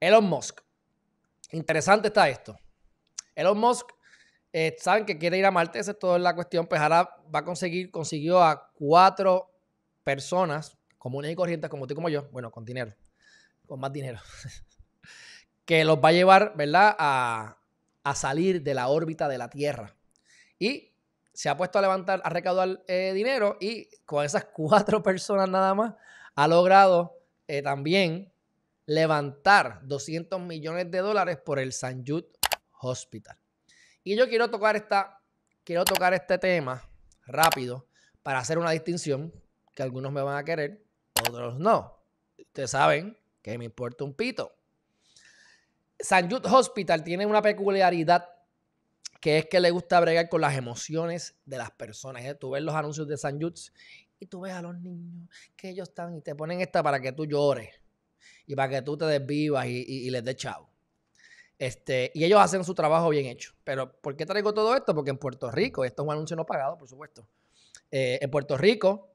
Elon Musk. Interesante está esto. Elon Musk, saben que quiere ir a Marte, esa es toda la cuestión, pues ahora va a consiguió a 4 personas comunes y corrientes como tú y como yo, bueno, con dinero, con más dinero, que los va a llevar, ¿verdad?, a salir de la órbita de la Tierra. Y se ha puesto a levantar, a recaudar dinero, y con esas 4 personas nada más ha logrado también levantar $200 millones por el St. Jude Hospital. Y yo quiero tocar este tema rápido para hacer una distinción que algunos me van a querer, otros no. Ustedes saben que me importa un pito. St. Jude Hospital tiene una peculiaridad, que es que le gusta bregar con las emociones de las personas. Tú ves los anuncios de St. Jude y tú ves a los niños que ellos están y te ponen esta para que tú llores y para que tú te desvivas y les des chavo. Y ellos hacen su trabajo bien hecho. Pero ¿por qué traigo todo esto? Porque en Puerto Rico, esto es un anuncio no pagado, por supuesto, en Puerto Rico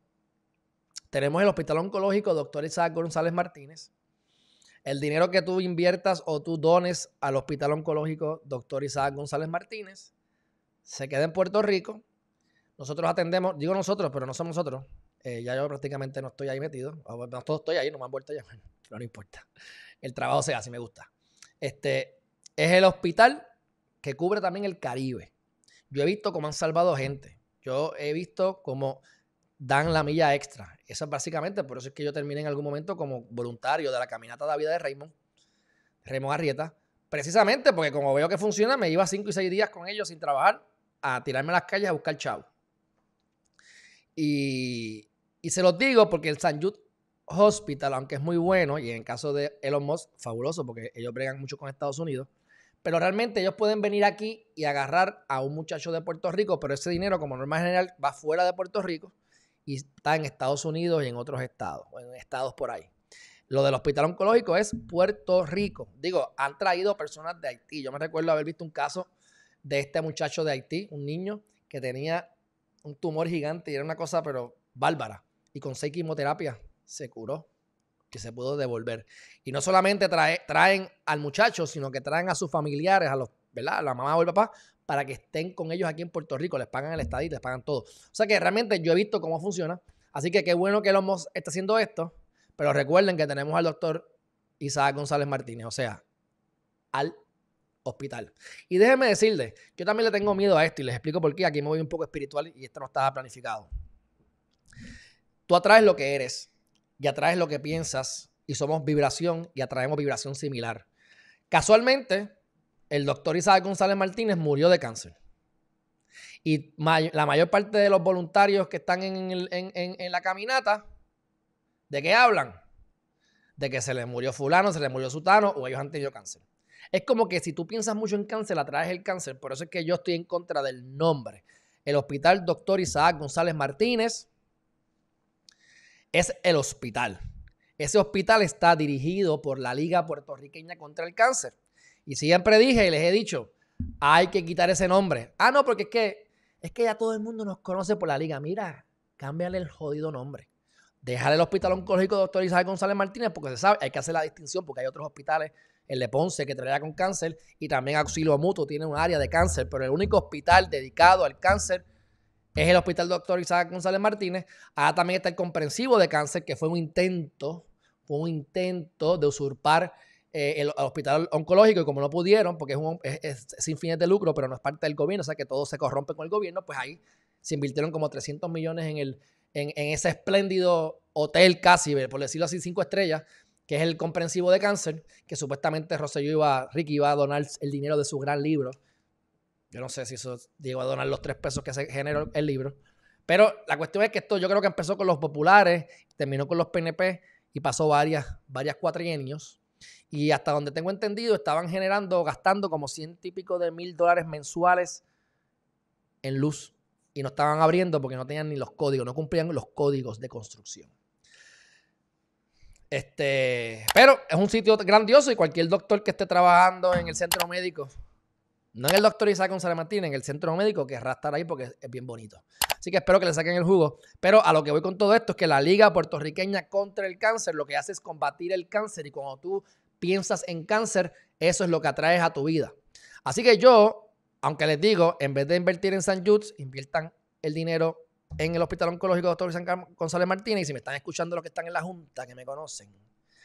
tenemos el Hospital Oncológico Dr. Isaac González Martínez. El dinero que tú inviertas o tú dones al Hospital Oncológico Dr. Isaac González Martínez se queda en Puerto Rico. Nosotros atendemos, digo nosotros, pero no somos nosotros. Ya yo prácticamente no estoy ahí metido. No estoy ahí, no me han vuelto a llamar. Pero no importa. El trabajo se hace, me gusta. Es el hospital que cubre también el Caribe. Yo he visto cómo han salvado gente. Yo he visto cómo dan la milla extra. Eso es básicamente, por eso es que yo terminé en algún momento como voluntario de la caminata de la vida de Raymond Arrieta, precisamente porque como veo que funciona, me iba 5 y 6 días con ellos sin trabajar a tirarme a las calles a buscar chavo. Y se los digo porque el St. Jude Hospital, aunque es muy bueno, y en el caso de Elon Musk, fabuloso, porque ellos bregan mucho con Estados Unidos, pero realmente ellos pueden venir aquí y agarrar a un muchacho de Puerto Rico, pero ese dinero, como norma general, va fuera de Puerto Rico y está en Estados Unidos y en otros estados, en estados por ahí. Lo del hospital oncológico es Puerto Rico. Digo, han traído personas de Haití. Yo me recuerdo haber visto un caso de este muchacho de Haití, un niño que tenía un tumor gigante y era una cosa pero bárbara. Y con 6 quimioterapias se curó y se pudo devolver. Y no solamente traen al muchacho, sino que traen a sus familiares, a los, ¿verdad?, a la mamá o el papá, para que estén con ellos aquí en Puerto Rico. Les pagan el estadía, les pagan todo. O sea que realmente yo he visto cómo funciona. Así que qué bueno que Elon Musk está haciendo esto. Pero recuerden que tenemos al doctor Isaac González Martínez, o sea, al hospital. Y déjenme decirles, yo también le tengo miedo a esto y les explico por qué. Aquí me voy un poco espiritual y esto no estaba planificado. Tú atraes lo que eres y atraes lo que piensas y somos vibración y atraemos vibración similar. Casualmente, el doctor Isaac González Martínez murió de cáncer. Y la mayor parte de los voluntarios que están en la caminata, ¿de qué hablan? De que se les murió fulano, se les murió sutano o ellos han tenido cáncer. Es como que si tú piensas mucho en cáncer, atraes el cáncer. Por eso es que yo estoy en contra del nombre. El Hospital Dr. Isaac González Martínez es el hospital. Ese hospital está dirigido por la Liga Puertorriqueña contra el Cáncer. Y siempre dije y les he dicho, hay que quitar ese nombre. Ah, no, porque es que ya todo el mundo nos conoce por la liga. Mira, cámbiale el jodido nombre. Déjale el Hospital Oncológico Dr. Isaac González Martínez porque se sabe, hay que hacer la distinción porque hay otros hospitales, el Leponce que trabaja con cáncer y también Auxilio Mutuo tiene un área de cáncer, pero el único hospital dedicado al cáncer es el Hospital Dr. Isaac González Martínez. Ahora también está el Comprensivo de Cáncer, que fue un intento de usurpar el hospital oncológico y como no pudieron porque es sin fines de lucro pero no es parte del gobierno, o sea que todo se corrompe con el gobierno, pues ahí se invirtieron como 300 millones en ese espléndido hotel casi, por decirlo así, 5 estrellas, que es el Comprensivo de Cáncer, que supuestamente Ricky iba a donar el dinero de su gran libro. Yo no sé si eso llegó a donar los 3 pesos que se generó el libro, pero la cuestión es que esto yo creo que empezó con los populares, terminó con los PNP y pasó varias cuatrienios. Y hasta donde tengo entendido, estaban gastando como $100 y pico de mil mensuales en luz. Y no estaban abriendo porque no tenían ni los códigos, no cumplían los códigos de construcción. Pero es un sitio grandioso y cualquier doctor que esté trabajando en el centro médico, no en el doctor Isaac González Martínez, en el centro médico, querrá estar ahí porque es bien bonito. Así que espero que le saquen el jugo. Pero a lo que voy con todo esto es que la Liga Puertorriqueña contra el Cáncer lo que hace es combatir el cáncer, y cuando tú piensas en cáncer, eso es lo que atraes a tu vida. Así que yo, aunque les digo, en vez de invertir en St. Jude, inviertan el dinero en el Hospital Oncológico Dr. Isaac González Martínez. Y si me están escuchando los que están en la junta, que me conocen,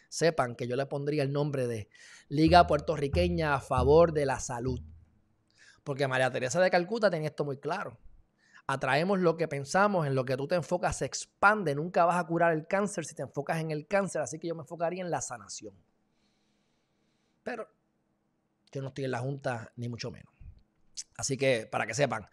sepan que yo le pondría el nombre de Liga Puertorriqueña a favor de la salud. Porque María Teresa de Calcuta tenía esto muy claro. Atraemos lo que pensamos, en lo que tú te enfocas se expande. Nunca vas a curar el cáncer si te enfocas en el cáncer. Así que yo me enfocaría en la sanación. Pero yo no estoy en la junta, ni mucho menos. Así que, para que sepan...